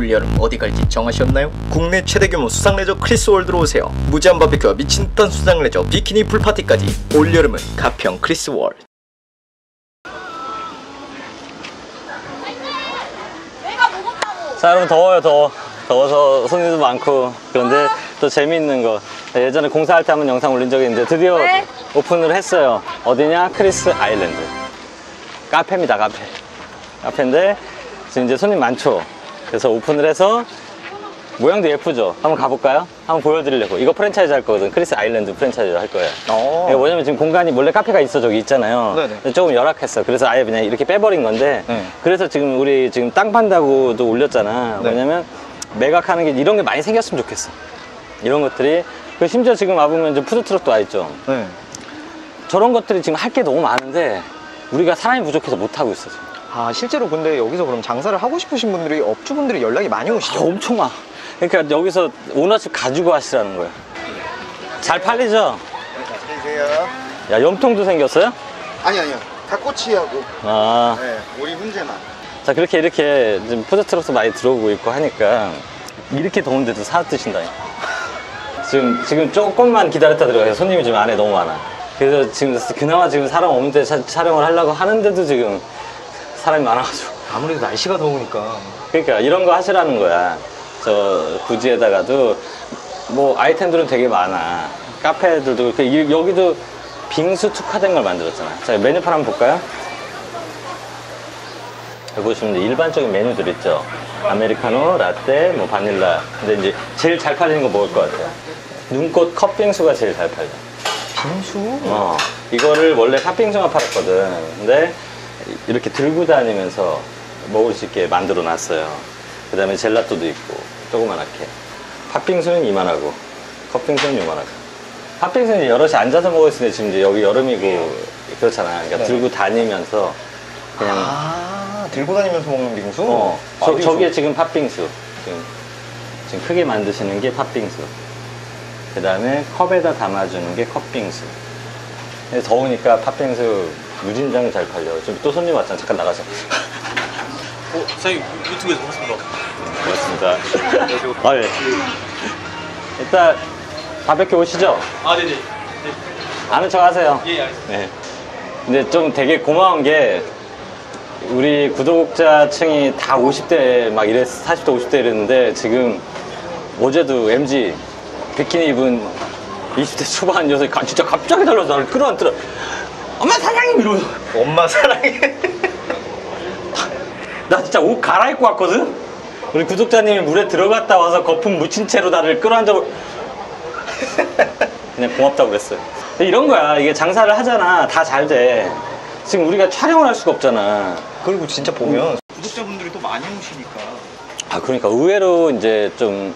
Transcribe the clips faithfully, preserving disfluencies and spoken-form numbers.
올 여름 어디 갈지 정하셨나요? 국내 최대 규모 수상 레저 크리스월드로 오세요. 무제한 바비큐와 미친 듯한 수상 레저, 비키니 풀파티까지. 올 여름은 가평 크리스월드. 자, 여러분, 더워요. 더워 더워서 손님도 많고, 그런데 또 재미있는 거, 예전에 공사할 때 한번 영상 올린 적이 있는데 드디어 네. 오픈을 했어요. 어디냐? 크리스 아일랜드 카페입니다. 카페 카페인데 지금 이제 손님 많죠. 그래서 오픈을 해서 모양도 예쁘죠. 한번 가볼까요? 한번 보여드리려고. 이거 프랜차이즈 할 거거든. 크리스 아일랜드 프랜차이즈 할 거예요. 이게 뭐냐면 지금 공간이 원래 카페가 있어, 저기 있잖아요. 근데 조금 열악했어. 그래서 아예 그냥 이렇게 빼버린 건데 네. 그래서 지금 우리 지금 땅 판다고도 올렸잖아. 네. 뭐냐면 매각하는 게 이런 게 많이 생겼으면 좋겠어. 이런 것들이. 심지어 지금 와보면 이제 푸드트럭도 와있죠. 네. 저런 것들이 지금 할 게 너무 많은데 우리가 사람이 부족해서 못하고 있어 지금. 아, 실제로 근데 여기서 그럼 장사를 하고 싶으신 분들이, 업주분들이 연락이 많이 오시죠? 아, 엄청 와. 그러니까 여기서 오너십 가지고 하시라는 거예요. 잘 팔리죠? 네, 잘 팔리세요. 야, 염통도 생겼어요? 아니, 아니요. 다 꼬치하고. 아. 네, 우리 문제만. 자, 그렇게 이렇게 지금 푸드트럭도 많이 들어오고 있고 하니까 이렇게 더운데도 사 드신다니까. 지금, 지금 조금만 기다렸다 들어가요. 손님이 지금 안에 너무 많아. 그래서 지금 그나마 지금 사람 없는데 차, 촬영을 하려고 하는데도 지금 사람이 많아가지고. 아무래도 날씨가 더우니까. 그러니까 이런 거 하시라는 거야. 저 부지에다가도 뭐 아이템들은 되게 많아. 카페들도. 여기도 빙수 특화된 걸 만들었잖아. 자, 메뉴판 한번 볼까요? 여기 보시면 일반적인 메뉴들 있죠. 아메리카노, 라떼, 뭐 바닐라. 근데 이제 제일 잘 팔리는 거 먹을 것 같아요. 눈꽃 컵빙수가 제일 잘 팔려. 빙수? 어. 이거를 원래 팥빙수만 팔았거든. 근데 이렇게 들고 다니면서 먹을 수 있게 만들어 놨어요. 그 다음에 젤라또도 있고, 조그만하게. 팥빙수는 이만하고, 컵빙수는 요만하고. 팥빙수는 여럿이 앉아서 먹을 수 있는데, 지금 이제 여기 여름이고, 그렇잖아. 그러니까 네. 들고 다니면서, 그냥. 아, 들고 다니면서 먹는 빙수? 어. 아, 저, 저기에 지금 팥빙수. 지금, 지금 크게 만드시는 게 팥빙수. 그 다음에 컵에다 담아주는 게 컵빙수. 더우니까 팥빙수 무진장 잘 팔려. 지금 또 손님 왔잖아. 잠깐 나가서. 어, 사장님 유튜브에서 봤습니다. 고맙습니다. 아, 예. 일단 바베큐 오시죠? 아, 네네. 네. 아는 척 하세요. 예, 알겠습니다. 네. 근데 좀 되게 고마운 게 우리 구독자층이 다 오십 대 막 이랬, 사십 대 오십 대 이랬는데 지금 어제도 엠지 비키니 입은 이십 대 초반 녀석이 진짜 갑자기 달라서 나를 끌어안더라. 엄마 사랑해! 이러면서. 엄마 사랑해. 나 진짜 옷 갈아입고 왔거든? 우리 구독자님이 물에 들어갔다 와서 거품 묻힌 채로 나를 끌어안아볼 그냥 고맙다고 그랬어요. 이런 거야. 이게 장사를 하잖아. 다 잘 돼. 지금 우리가 촬영을 할 수가 없잖아. 그리고 진짜 보면 구독자분들이 또 많이 오시니까. 아, 그러니까 의외로 이제 좀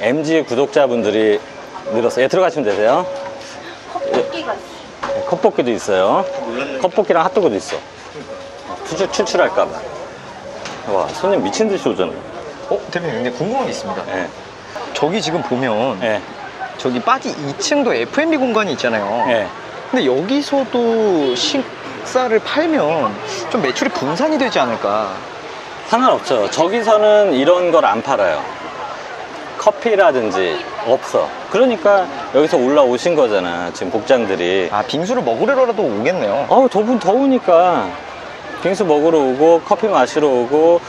엠지 구독자분들이 늘었어요. 예, 들어가시면 되세요. 컵볶이가 있어요. 예, 컵볶이도 있어요. 컵볶이랑 핫도그도 있어. 추출, 추출할까봐. 와, 손님 미친 듯이 오잖아요. 어, 대표님, 근데 궁금한 게 있습니다. 네. 저기 지금 보면 네. 저기 빠지 이 층도 에프앤비 공간이 있잖아요. 네. 근데 여기서도 식사를 팔면 좀 매출이 분산이 되지 않을까? 상관없죠. 저기서는 이런 걸 안 팔아요. 커피라든지 없어. 그러니까 여기서 올라오신 거잖아. 지금 복장들이. 아, 빙수를 먹으려라도 오겠네요. 어우, 더분 더우니까. 빙수 먹으러 오고 커피 마시러 오고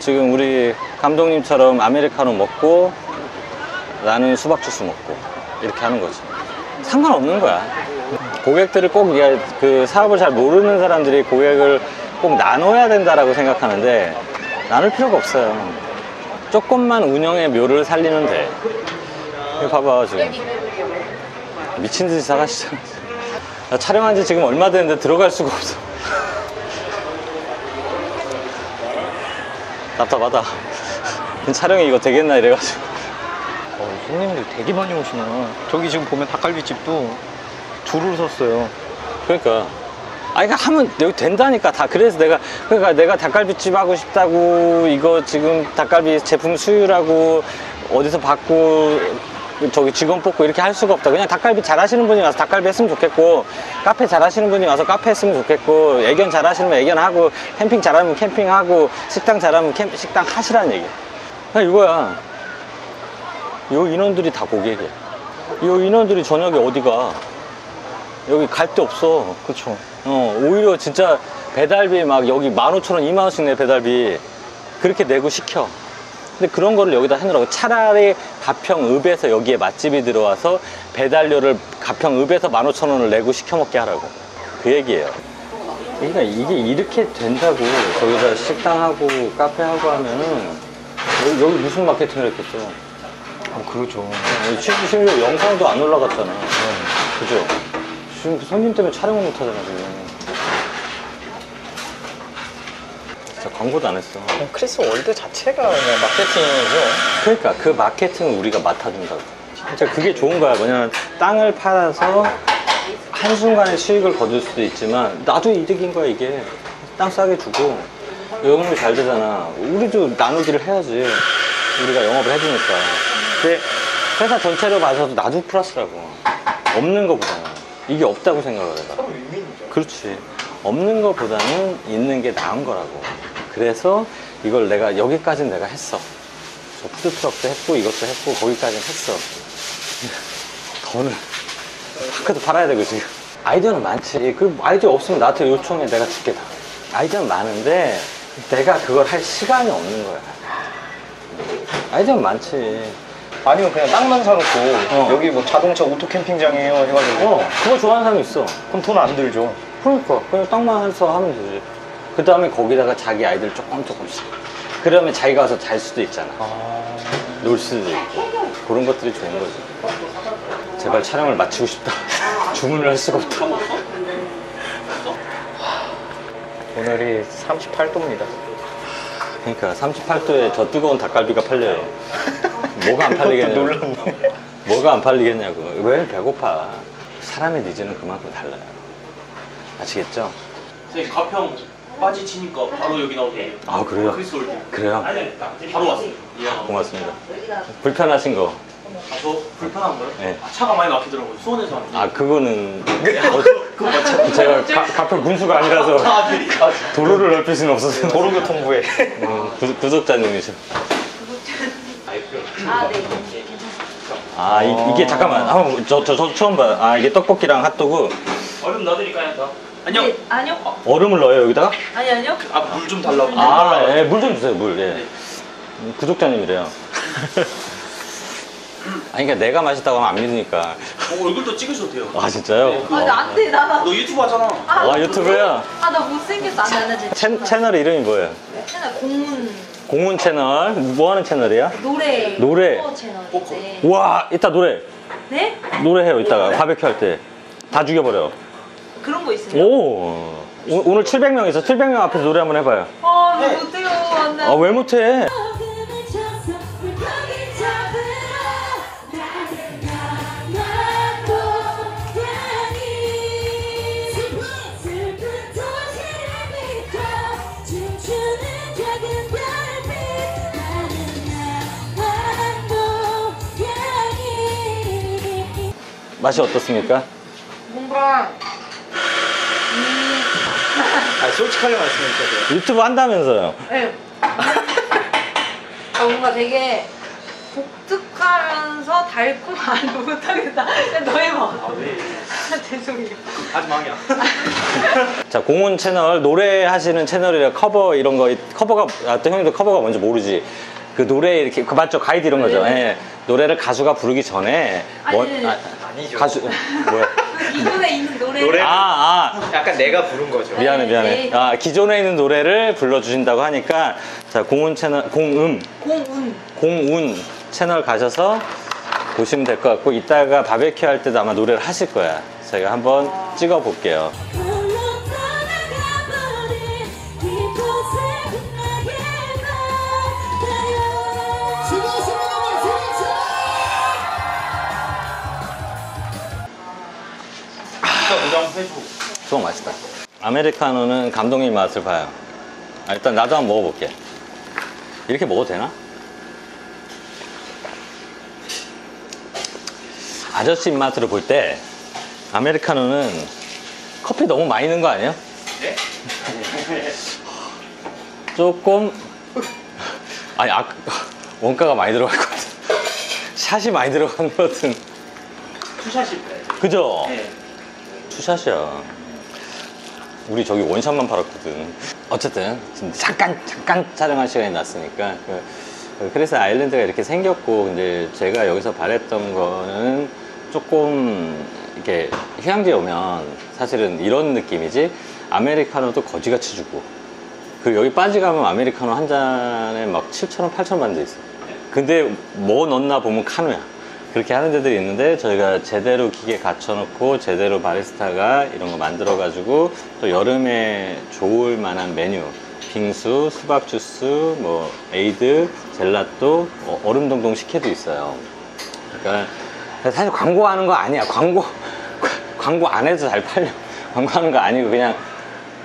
지금 우리 감독님처럼 아메리카노 먹고 나는 수박 주스 먹고 이렇게 하는 거지. 상관없는 거야. 고객들을 꼭 그 사업을 잘 모르는 사람들이 고객을 꼭 나눠야 된다라고 생각하는데 나눌 필요가 없어요. 조금만 운영의 묘를 살리면 돼. 이거 봐봐 지금 미친 듯이 사가시잖아. 나 촬영한 지 지금 얼마 됐는데 들어갈 수가 없어. 답답하다. 촬영이 이거 되겠나 이래가지고. 어, 손님들 되게 많이 오시네요. 저기 지금 보면 닭갈비집도 줄을 섰어요. 그러니까. 아, 이거 하면 여기 된다니까 다. 그래서 내가 그러니까 내가 닭갈비집 하고 싶다고 이거 지금 닭갈비 제품 수율하고 어디서 받고 저기 직원 뽑고 이렇게 할 수가 없다. 그냥 닭갈비 잘하시는 분이 와서 닭갈비 했으면 좋겠고, 카페 잘하시는 분이 와서 카페 했으면 좋겠고, 애견 잘하시면 애견하고, 캠핑 잘하면 캠핑하고, 식당 잘하면 캠, 식당 하시라는 얘기. 아, 이거야. 요 인원들이 다 고객이야. 요 인원들이 저녁에 어디가? 여기 갈 데 없어. 그쵸. 어, 오히려 진짜 배달비 막 여기 만 오천 원, 이만 원씩 내 배달비. 그렇게 내고 시켜. 근데 그런 거를 여기다 해놓으라고. 차라리 가평읍에서 여기에 맛집이 들어와서 배달료를 가평읍에서 만 오천 원을 내고 시켜 먹게 하라고. 그 얘기예요. 그러니까 이게 이렇게 된다고 거기다 식당하고 카페하고 하면은 여기, 여기 무슨 마케팅을 했겠죠? 어, 그렇죠. 심지어 영상도 안 올라갔잖아. 네. 그죠? 지금 손님 때문에 촬영을 못 하잖아, 지금. 진짜 광고도 안 했어. 크리스월드 자체가 그냥 마케팅이죠. 그러니까 그 마케팅은 우리가 맡아준다고. 진짜 그게 좋은 거야. 뭐냐면 땅을 팔아서 한순간에 수익을 거둘 수도 있지만 나도 이득인 거야. 이게 땅 싸게 주고 영업이 잘 되잖아. 우리도 나누기를 해야지. 우리가 영업을 해주니까. 근데 회사 전체로 봐서도 나도 플러스라고. 없는 거보다는 이게 없다고 생각을 해봐. 그렇지. 없는 것보다는 있는 게 나은 거라고. 그래서 이걸 내가 여기까지는 내가 했어. 저 푸드트럭도 했고 이것도 했고 거기까지는 했어. 더는 밖에도 팔아야 되고 지금. 아이디어는 많지. 그 아이디어 없으면 나한테 요청해. 내가 줄게 다. 아이디어는 많은데 내가 그걸 할 시간이 없는 거야. 아이디어는 많지. 아니면 그냥 땅만 사놓고 어. 여기 뭐 자동차 오토 캠핑장이에요 해가지고 어, 그거 좋아하는 사람이 있어. 그럼 돈 안 들죠. 그러니까 그냥 땅만 해서 하면 되지. 그 다음에 거기다가 자기 아이들 조금 조금씩 그러면 자기가 와서 잘 수도 있잖아. 아... 놀 수도 있고. 그런 것들이 좋은 거지. 제발 촬영을 마치고 싶다. 주문을 할 수가 없다. 오늘이 삼십팔 도입니다 그러니까 삼십팔 도에 저 뜨거운 닭갈비가 팔려요. 뭐가 안 팔리겠냐고. 놀랐네. 뭐가 안 팔리겠냐고. 왜 배고파. 사람의 니즈는 그만큼 달라요. 아시겠죠? 선생님, 가평 빠지 치니까 바로 여기 나오세요. 아, 그래요? 크리스월드. 그래요? 아니, 바로 왔어요. 아, 고맙습니다. 불편하신 거? 아, 저 불편한 거요? 네. 아, 차가 많이 막히더라고요. 수원에서 왔는데. 아, 그거는... 어, 그거 맞죠? 제가 가, 가평 군수가 아니라서 아, 네. 아, 도로를 넓힐 수는 없어서 도로교통부에 어, 구, 구독자님이죠. 아, 네. 아, 이, 이게 잠깐만. 아, 저, 저, 저 처음 봐요. 아, 이게 떡볶이랑 핫도그. 얼음 넣어드릴까요? 더? 아니요. 네, 아니요. 어, 얼음을 넣어요 여기다가? 아니 아니요. 아, 물 좀 달라고. 아, 예, 물 좀 주세요 물. 예. 네. 구독자님이래요. 아니 그러니까 내가 마셨다고 하면 안 믿으니까. 어, 얼굴도 찍으셔도 돼요. 아 진짜요? 네, 그... 아, 안 돼 나. 너 유튜브 하잖아. 아, 와 유튜브야? 아, 나 못생겼어. 안 돼 안 돼. 채, 채널 이름이 뭐예요? 네, 채널 공운. 공운 채널. 뭐 하는 채널이야? 노래. 노래. 채널. 네. 와 이따 노래. 네? 노래 해요 이따가. 네. 바베큐 할 때. 다 죽여버려. 그런 거 있어요? 오, 오 오늘 칠백 명 있어. 칠백 명 앞에서 노래 한번 해봐요. 아, 왜 못해요? 아, 왜 못해? 맛이 어떻습니까? 뭔가 음... 아, 솔직하게 말씀해주세요. 유튜브 한다면서요? 네. 아, 뭔가 되게 독특하면서 달콤한 못하겠다. 너 해봐. 아, 네. 죄송해요. 아주 망이야. 자, 공운 채널 노래하시는 채널이라 커버 이런 거 커버가 아, 또 형님도 커버가 뭔지 모르지. 그 노래 이렇게 그 맞죠? 가이드 이런 거죠. 네. 네. 노래를 가수가 부르기 전에 아니, 뭐, 아, 아니죠. 가수 뭐야? 기존에 있는 노래를 아, 아. 약간 내가 부른 거죠. 미안해 미안해. 네. 아, 기존에 있는 노래를 불러주신다고 하니까 자 공운 채널 공음 공운 공운 채널 가셔서 보시면 될 것 같고 이따가 바베큐 할 때도 아마 노래를 하실 거야. 제가 한번 아. 찍어 볼게요. 수박 맛있다. 아메리카노는 감독님 맛을 봐요. 아, 일단 나도 한번 먹어볼게. 이렇게 먹어도 되나? 아저씨 입맛으로 볼 때 아메리카노는 커피 너무 많이 넣은 거 아니에요? 네? 조금... 아니, 아... 원가가 많이 들어갈 것 같은. 샷이 많이 들어간 것 같은. 투샷일 거예요. 그죠? 네. 투샷이야. 우리 저기 원샷만 팔았거든. 어쨌든 지금 잠깐 잠깐 촬영할 시간이 났으니까. 그래서 아일랜드가 이렇게 생겼고, 근데 제가 여기서 바랬던 거는 조금 이렇게 휴양지에 오면 사실은 이런 느낌이지, 아메리카노도 거지같이 주고, 그리고 여기 빠지 가면 아메리카노 한 잔에 막 칠천 원, 팔천 원 돼 있어. 근데 뭐 넣나 보면 카누야. 그렇게 하는 데들이 있는데, 저희가 제대로 기계 갖춰놓고 제대로 바리스타가 이런 거 만들어 가지고 또 여름에 좋을 만한 메뉴, 빙수, 수박 주스, 뭐 에이드, 젤라또, 뭐 얼음동동 식혜도 있어요. 그러니까 사실 광고하는 거 아니야. 광고 광고 안 해도 잘 팔려. 광고하는 거 아니고 그냥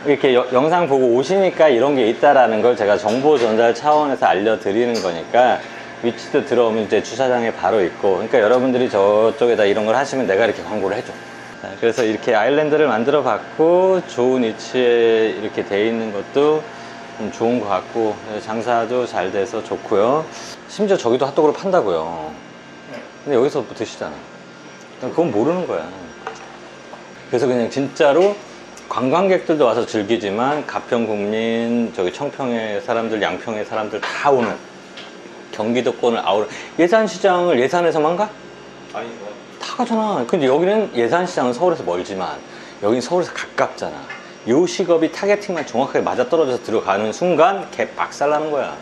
이렇게 여, 영상 보고 오시니까 이런 게 있다라는 걸 제가 정보 전달 차원에서 알려드리는 거니까, 위치도 들어오면 이제 주차장에 바로 있고, 그러니까 여러분들이 저쪽에다 이런 걸 하시면 내가 이렇게 광고를 해줘. 그래서 이렇게 아일랜드를 만들어 봤고, 좋은 위치에 이렇게 돼 있는 것도 좋은 것 같고, 장사도 잘 돼서 좋고요. 심지어 저기도 핫도그를 판다고요. 근데 여기서 드시잖아. 그건 모르는 거야. 그래서 그냥 진짜로 관광객들도 와서 즐기지만, 가평 국민, 저기 청평의 사람들, 양평의 사람들 다 오는, 경기도권을 아우르. 예산시장을 예산에서만 가? 아니, 다 가잖아. 근데 여기는 예산시장은 서울에서 멀지만 여긴 서울에서 가깝잖아. 요 시급이 타겟팅만 정확하게 맞아떨어져서 들어가는 순간 개 빡살나는 거야.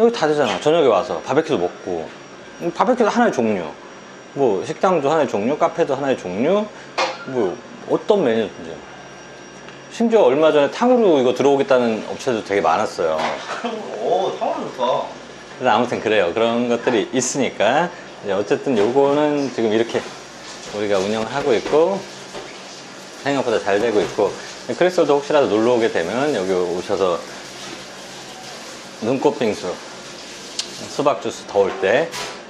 여기 다 되잖아. 저녁에 와서 바베큐도 먹고. 바베큐도 하나의 종류, 뭐 식당도 하나의 종류, 카페도 하나의 종류, 뭐 어떤 메뉴든지. 심지어 얼마 전에 탕후루 이거 들어오겠다는 업체도 되게 많았어요. 오, 탕후루 좋다. 그래서 아무튼 그래요. 그런 것들이 있으니까. 어쨌든 요거는 지금 이렇게 우리가 운영을 하고 있고, 생각보다 잘 되고 있고, 크리스월드 혹시라도 놀러 오게 되면 여기 오셔서 눈꽃빙수, 수박주스 더울 때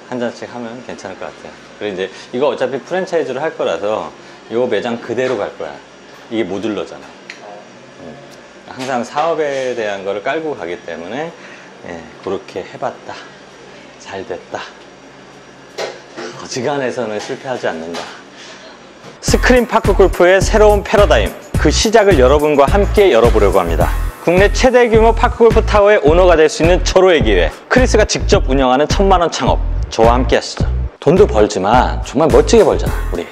한 잔씩 하면 괜찮을 것 같아요. 그리고 이제 이거 어차피 프랜차이즈로 할 거라서 요 매장 그대로 갈 거야. 이게 모듈러잖아. 항상 사업에 대한 거를 깔고 가기 때문에, 예, 그렇게 해봤다, 잘 됐다, 거지간에서는 실패하지 않는다. 스크린 파크 골프의 새로운 패러다임, 그 시작을 여러분과 함께 열어보려고 합니다. 국내 최대 규모 파크골프 타워의 오너가 될 수 있는 절호의 기회, 크리스가 직접 운영하는 천만 원 창업, 저와 함께 하시죠. 돈도 벌지만 정말 멋지게 벌잖아 우리.